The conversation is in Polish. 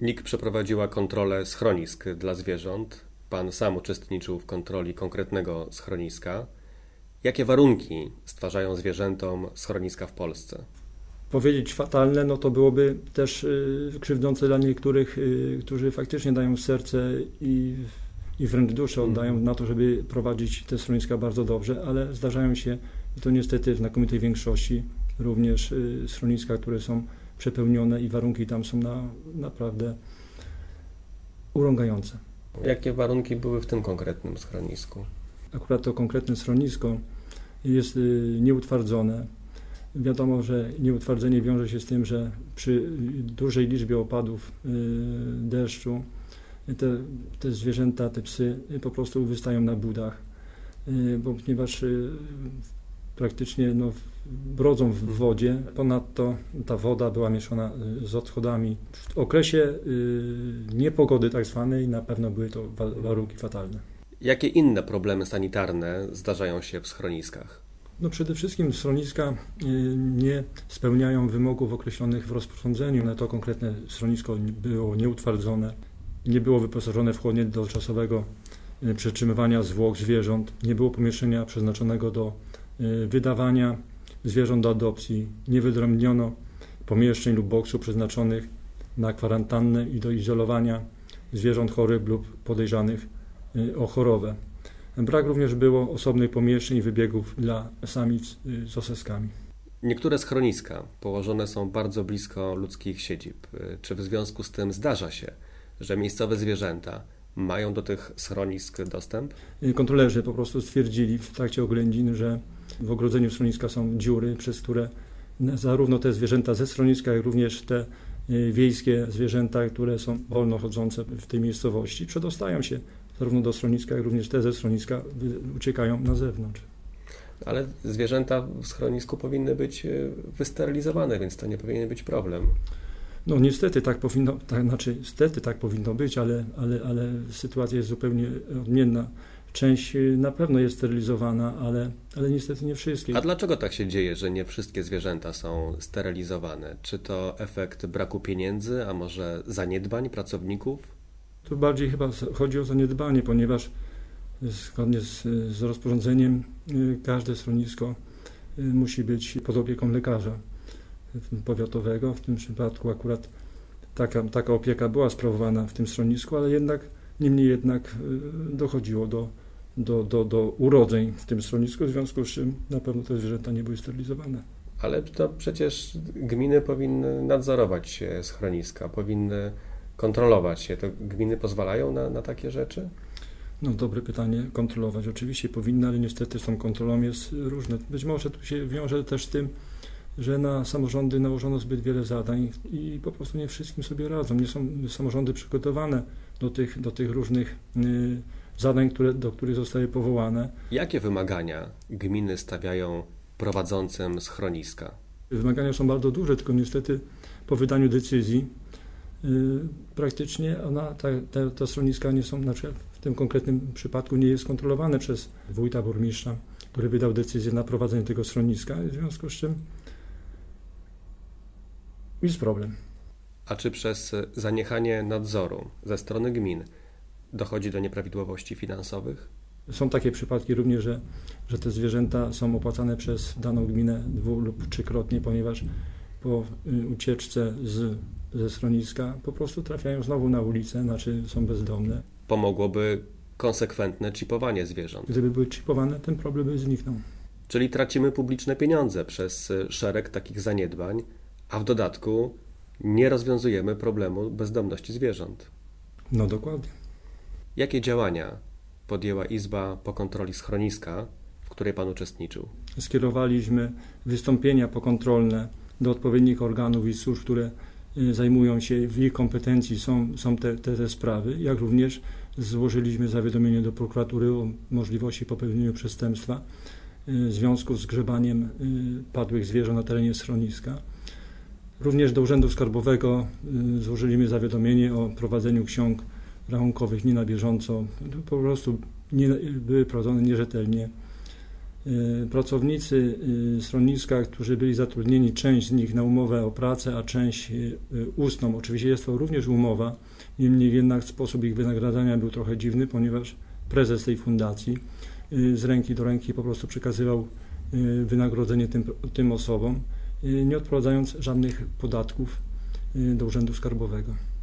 NIK przeprowadziła kontrolę schronisk dla zwierząt. Pan sam uczestniczył w kontroli konkretnego schroniska. Jakie warunki stwarzają zwierzętom schroniska w Polsce? Powiedzieć fatalne, no to byłoby też krzywdzące dla niektórych, którzy faktycznie dają serce i wręcz duszę oddają na to, żeby prowadzić te schroniska bardzo dobrze, ale zdarzają się, i to niestety w znakomitej większości, również schroniska, które są przepełnione i warunki tam są naprawdę urągające. Jakie warunki były w tym konkretnym schronisku? Akurat to konkretne schronisko jest nieutwardzone. Wiadomo, że nieutwardzenie wiąże się z tym, że przy dużej liczbie opadów deszczu te zwierzęta, te psy po prostu wystają na budach, bo ponieważ praktycznie brodzą w wodzie. Ponadto ta woda była mieszana z odchodami. W okresie niepogody tak zwanej na pewno były to warunki fatalne. Jakie inne problemy sanitarne zdarzają się w schroniskach? Przede wszystkim schroniska nie spełniają wymogów określonych w rozporządzeniu. Na to konkretne schronisko było nieutwardzone, nie było wyposażone w chłodnie do czasowego przetrzymywania zwłok zwierząt, nie było pomieszczenia przeznaczonego do wydawania zwierząt do adopcji, nie wyodrębniono pomieszczeń lub boksów przeznaczonych na kwarantannę i do izolowania zwierząt chorych lub podejrzanych o chorobę. Brak również było osobnych pomieszczeń i wybiegów dla samic z oseskami. Niektóre schroniska położone są bardzo blisko ludzkich siedzib. Czy w związku z tym zdarza się, że miejscowe zwierzęta mają do tych schronisk dostęp? Kontrolerzy po prostu stwierdzili w trakcie oględzin, że w ogrodzeniu schroniska są dziury, przez które zarówno te zwierzęta ze schroniska, jak również te wiejskie zwierzęta, które są wolno chodzące w tej miejscowości, przedostają się zarówno do schroniska, jak również te ze schroniska uciekają na zewnątrz. Ale zwierzęta w schronisku powinny być wysterylizowane, więc to nie powinien być problem. Niestety tak powinno, niestety tak powinno być, ale sytuacja jest zupełnie odmienna. Część na pewno jest sterylizowana, ale niestety nie wszystkie. A dlaczego tak się dzieje, że nie wszystkie zwierzęta są sterylizowane? Czy to efekt braku pieniędzy, a może zaniedbań pracowników? Tu bardziej chyba chodzi o zaniedbanie, ponieważ zgodnie z rozporządzeniem każde schronisko musi być pod opieką lekarza powiatowego. W tym przypadku akurat taka opieka była sprawowana w tym schronisku, ale niemniej jednak dochodziło do urodzeń w tym schronisku, w związku z czym na pewno te zwierzęta nie były sterylizowane. Ale to przecież gminy powinny nadzorować schroniska, powinny kontrolować je. To gminy pozwalają na takie rzeczy? Dobre pytanie. Kontrolować oczywiście powinny, ale niestety z tą kontrolą jest różne. Być może tu się wiąże też z tym, że na samorządy nałożono zbyt wiele zadań i po prostu nie wszystkim sobie radzą. Nie są samorządy przygotowane do tych różnych zadań, do których zostały powołane. Jakie wymagania gminy stawiają prowadzącym schroniska? Wymagania są bardzo duże, tylko niestety po wydaniu decyzji praktycznie te schroniska nie są, w tym konkretnym przypadku nie jest kontrolowane przez wójta, burmistrza, który wydał decyzję na prowadzenie tego schroniska, w związku z czym jest problem. A czy przez zaniechanie nadzoru ze strony gmin dochodzi do nieprawidłowości finansowych? Są takie przypadki również, że te zwierzęta są opłacane przez daną gminę 2- lub 3-krotnie, ponieważ po ucieczce ze schroniska po prostu trafiają znowu na ulicę, są bezdomne. Pomogłoby konsekwentne czipowanie zwierząt. Gdyby były czipowane, ten problem by zniknął. Czyli tracimy publiczne pieniądze przez szereg takich zaniedbań, a w dodatku nie rozwiązujemy problemu bezdomności zwierząt. Dokładnie. Jakie działania podjęła Izba po kontroli schroniska, w której Pan uczestniczył? Skierowaliśmy wystąpienia pokontrolne do odpowiednich organów i służb, które zajmują się, w ich kompetencji są te sprawy, jak również złożyliśmy zawiadomienie do prokuratury o możliwości popełnienia przestępstwa w związku z grzebaniem padłych zwierząt na terenie schroniska. Również do Urzędu Skarbowego złożyliśmy zawiadomienie o prowadzeniu ksiąg rachunkowych nie na bieżąco. Po prostu były prowadzone nierzetelnie. Pracownicy schroniska, którzy byli zatrudnieni, część z nich na umowę o pracę, a część ustną. Oczywiście jest to również umowa, niemniej jednak sposób ich wynagradzania był trochę dziwny, ponieważ prezes tej fundacji z ręki do ręki po prostu przekazywał wynagrodzenie tym osobom, nie odprowadzając żadnych podatków do Urzędu Skarbowego.